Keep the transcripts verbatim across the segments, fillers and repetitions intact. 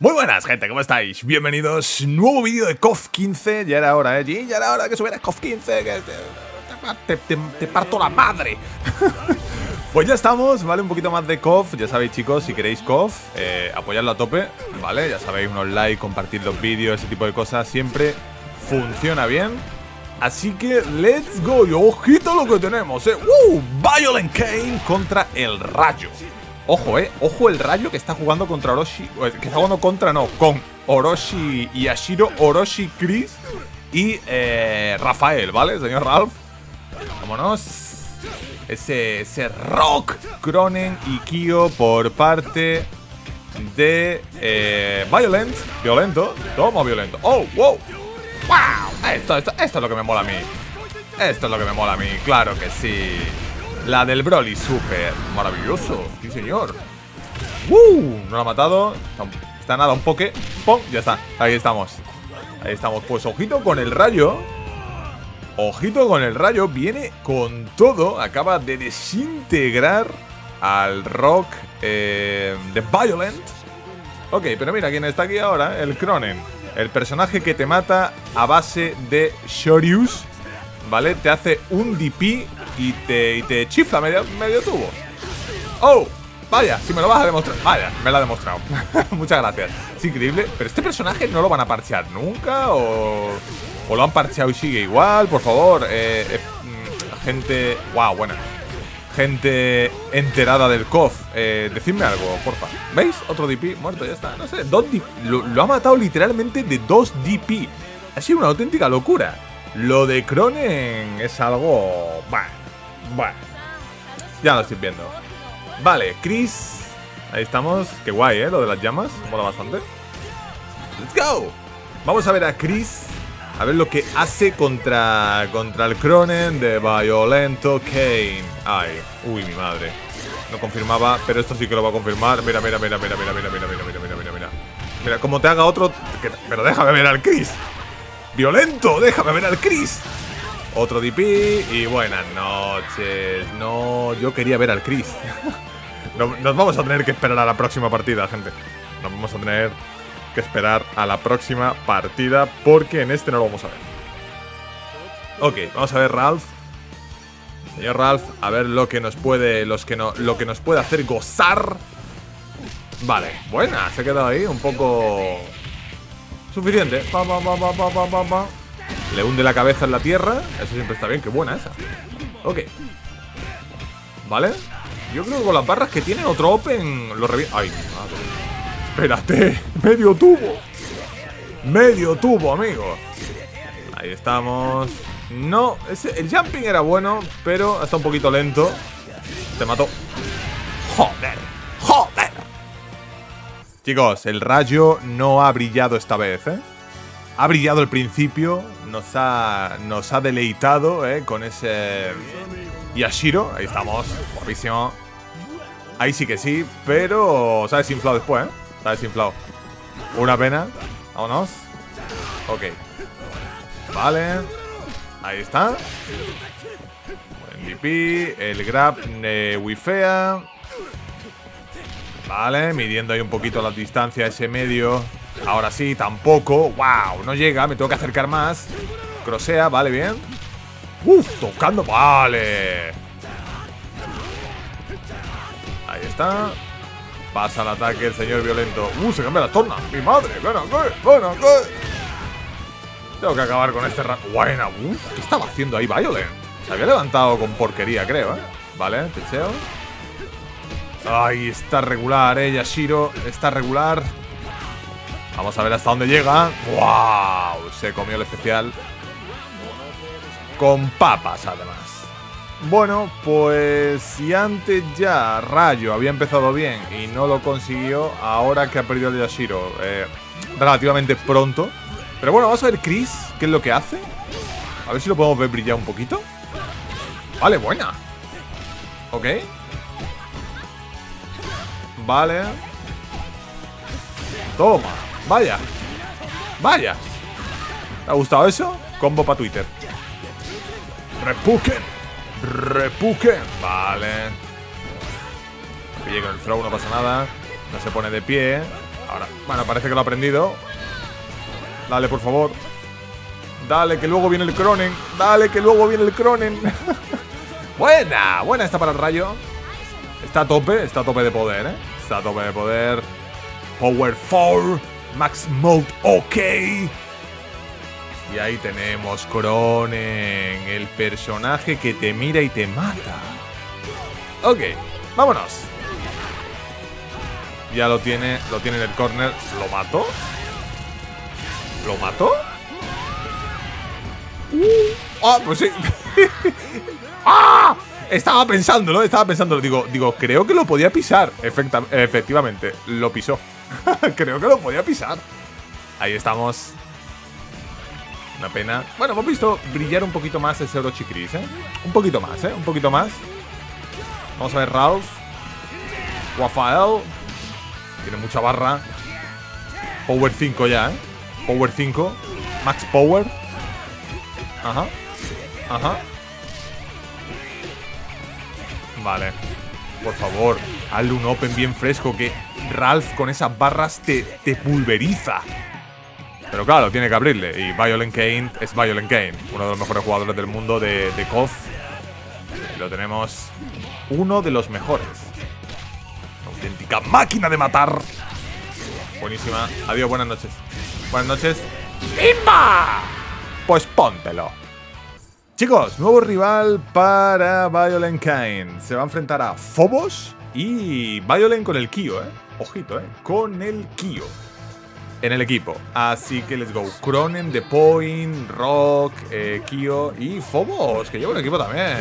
Muy buenas, gente, ¿cómo estáis? Bienvenidos, nuevo vídeo de KOF quince. Ya era hora, ¿eh? Ya era hora que subiera KOF quince, que te, te, te, te parto la madre. Pues ya estamos, ¿vale? Un poquito más de KOF. Ya sabéis, chicos, si queréis KOF, eh, apoyadlo a tope, ¿vale? Ya sabéis, unos likes, compartir los vídeos, ese tipo de cosas. Siempre funciona bien. Así que, let's go. Y ojito lo que tenemos, ¿eh? ¡Uh! Violent Kain contra El Rayo. Ojo, eh, ojo el Rayo que está jugando contra Orochi. Que está jugando contra, no, con Orochi y Yashiro, Orochi, Chris y eh, Rafael, ¿vale? El señor Ralph. Vámonos. Ese, ese Rock, Krohnen y Kyo por parte de eh, Violent. Violento, toma violento. ¡Oh, wow! ¡Wow! Esto, esto, esto es lo que me mola a mí. Esto es lo que me mola a mí, claro que sí. La del Broly, súper maravilloso. Sí, señor. ¡Uh! No lo ha matado. Está nada, un poke. ¡Pum! Ya está. Ahí estamos. Ahí estamos. Pues ojito con el Rayo. Ojito con el Rayo. Viene con todo. Acaba de desintegrar al Rock eh, de Violent. Ok, pero mira quién está aquí ahora. El Krohnen. El personaje que te mata a base de Shoryus. ¿Vale? Te hace un D P y te, y te chifla medio, medio tubo. ¡Oh! Vaya, si me lo vas a demostrar. Vaya, me lo ha demostrado. Muchas gracias. Es increíble. Pero este personaje no lo van a parchear nunca. O, o lo han parcheado y sigue igual. Por favor, eh, eh, gente... ¡Wow! Buena. Gente enterada del KOF. Eh, decidme algo, porfa. ¿Veis? Otro D P muerto, ya está. No sé, dos D P. Lo, lo ha matado literalmente de dos D P. Ha sido una auténtica locura. Lo de Krohnen es algo... Bah, bah. Ya lo estoy viendo. Vale, Chris. Ahí estamos. Qué guay, ¿eh? Lo de las llamas. Mola bastante. ¡Let's go! Vamos a ver a Chris. A ver lo que hace contra, contra el Krohnen de Violent Kain. Ay, uy, mi madre. No confirmaba, pero esto sí que lo va a confirmar. Mira, mira, mira, mira, mira, mira, mira, mira, mira, mira, mira, mira. Mira, como te haga otro... Pero déjame ver al Chris. ¡Violento! ¡Déjame ver al Chris! Otro D P y buenas noches. No, yo quería ver al Chris. Nos vamos a tener que esperar a la próxima partida, gente. Nos vamos a tener que esperar a la próxima partida porque en este no lo vamos a ver. Ok, vamos a ver Ralph. Señor Ralph, a ver lo que nos puede, los que no, lo que nos puede hacer gozar. Vale, buena. Se ha quedado ahí un poco... Suficiente. Pa, pa, pa, pa, pa, pa, pa. Le hunde la cabeza en la tierra. Eso siempre está bien. Qué buena esa. Ok. Vale. Yo creo que con las barras que tiene otro open lo revienta. Ay, madre. Espérate. Medio tubo. Medio tubo, amigo. Ahí estamos. No. Ese, el jumping era bueno, pero está un poquito lento. Te mató. Joder. Joder. Chicos, el Rayo no ha brillado esta vez, ¿eh? Ha brillado al principio, nos ha, nos ha deleitado, ¿eh? Con ese Yashiro. Ahí estamos, guapísimo. Ahí sí que sí, pero se ha desinflado después, ¿eh? Se ha desinflado. Una pena. Vámonos. Ok. Vale. Ahí está. El D P, el grab eh, wifea. Vale, midiendo ahí un poquito las distancias, ese medio. Ahora sí, tampoco. ¡Wow! No llega, me tengo que acercar más. Crosea, vale, bien. ¡Uf! Tocando, vale. Ahí está. Pasa el ataque el señor Violento. ¡Uh! Se cambia la torna. ¡Mi madre! ¡Bueno, qué! ¡Bueno, qué! Tengo que acabar con este rap. ¡Buena! ¡Uf! ¿Qué estaba haciendo ahí Violent? Se había levantado con porquería, creo, ¿eh? Vale, picheo. Ay, está regular, eh, Yashiro. Está regular. Vamos a ver hasta dónde llega. ¡Wow! Se comió el especial. Con papas, además. Bueno, pues si antes ya Rayo había empezado bien y no lo consiguió, ahora que ha perdido el Yashiro eh, relativamente pronto. Pero bueno, vamos a ver Chris, qué es lo que hace. A ver si lo podemos ver brillar un poquito. Vale, buena. Ok. Vale. Toma. Vaya. Vaya. ¿Te ha gustado eso? Combo para Twitter. Repuken. Repuken. Vale. Pille con el throw, no pasa nada. No se pone de pie. Ahora. Bueno, parece que lo ha aprendido. Dale, por favor. Dale, que luego viene el Krohnen. Dale, que luego viene el Krohnen. Buena, buena esta para el Rayo. Está a tope, está a tope de poder, ¿eh? Está a tope de poder. Power cuatro. Max Mode, ok. Y ahí tenemos Krohnen, el personaje que te mira y te mata. Ok, vámonos. Ya lo tiene, lo tiene en el corner. ¿Lo mató? ¿Lo mató? ¡Ah, pues sí! ¡Ah! Estaba pensándolo, estaba pensándolo. Digo, digo, creo que lo podía pisar. Efecta, efectivamente, lo pisó. Creo que lo podía pisar. Ahí estamos. Una pena. Bueno, hemos visto brillar un poquito más ese Orochi Chris, ¿eh? Un poquito más, ¿eh? Un poquito más. Vamos a ver Ralph. Rafael. Tiene mucha barra. Power cinco ya, ¿eh? Power cinco. Max Power. Ajá. Ajá. Vale. Por favor, hazle un open bien fresco que Ralph con esas barras te, te pulveriza. Pero claro, tiene que abrirle. Y Violent Kain es Violent Kain. Uno de los mejores jugadores del mundo de, de K O F. Y lo tenemos. Uno de los mejores. Una auténtica máquina de matar. Buenísima. Adiós, buenas noches. Buenas noches. ¡Pimba! Pues póntelo. Chicos, nuevo rival para Violent Kain. Se va a enfrentar a Fobos y Violent con el Kyo, ¿eh? Ojito, ¿eh? Con el Kyo. En el equipo. Así que let's go. Krohnen, The Point, Rock, eh, Kyo y Fobos, que lleva un equipo también.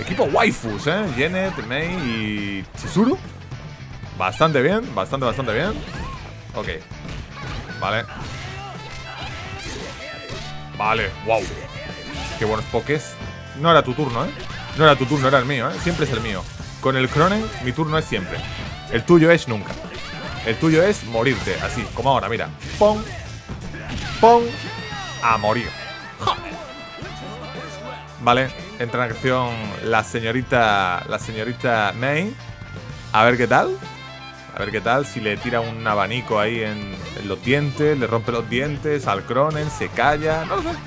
Equipo waifus, ¿eh? Janet, Mei y Chizuru. Bastante bien, bastante, bastante bien. Ok. Vale. Vale, wow. Qué buenos pokés. No era tu turno, ¿eh? No era tu turno, era el mío, ¿eh? Siempre es el mío. Con el Krohnen, mi turno es siempre. El tuyo es nunca. El tuyo es morirte, así, como ahora, mira. Pon, pon, a morir. ¡Ja! Vale, entra en acción la señorita, la señorita Mei. A ver qué tal. A ver qué tal, si le tira un abanico ahí en, en los dientes, le rompe los dientes al Krohnen, se calla, no lo sé.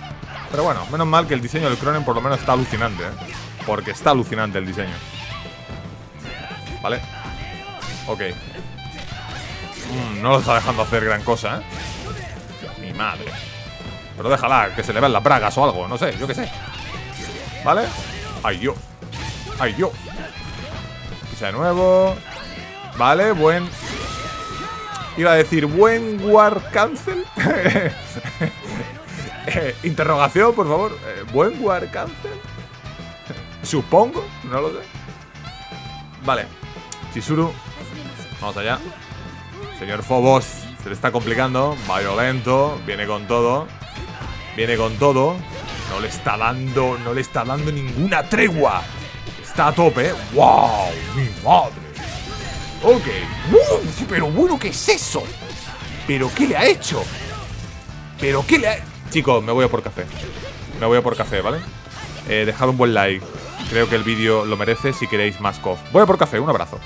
Pero bueno, menos mal que el diseño del Krohnen por lo menos está alucinante, ¿eh? Porque está alucinante el diseño. Vale. Ok. Mm, no lo está dejando hacer gran cosa, ¿eh? Mi madre. Pero déjala, que se le vean las bragas o algo. No sé, yo qué sé. ¿Vale? ¡Ay, yo! ¡Ay, yo! Pisa de nuevo. Vale, buen... Iba a decir, buen war cancel. eh, interrogación, por favor. Eh, ¿Buen war cancel? Supongo, no lo sé. Vale. Chizuru. Vamos allá. Señor Fobos, se le está complicando. Violento, viene con todo. Viene con todo. No le está dando, no le está dando ninguna tregua. Está a tope, ¿eh? ¡Wow! ¡Mi madre! Ok. ¡Uf! Pero bueno, ¿qué es eso? ¿Pero qué le ha hecho? ¿Pero qué le ha...? Chicos, me voy a por café. Me voy a por café, ¿vale? Eh, dejad un buen like. Creo que el vídeo lo merece si queréis más K O F. Voy a por café, un abrazo.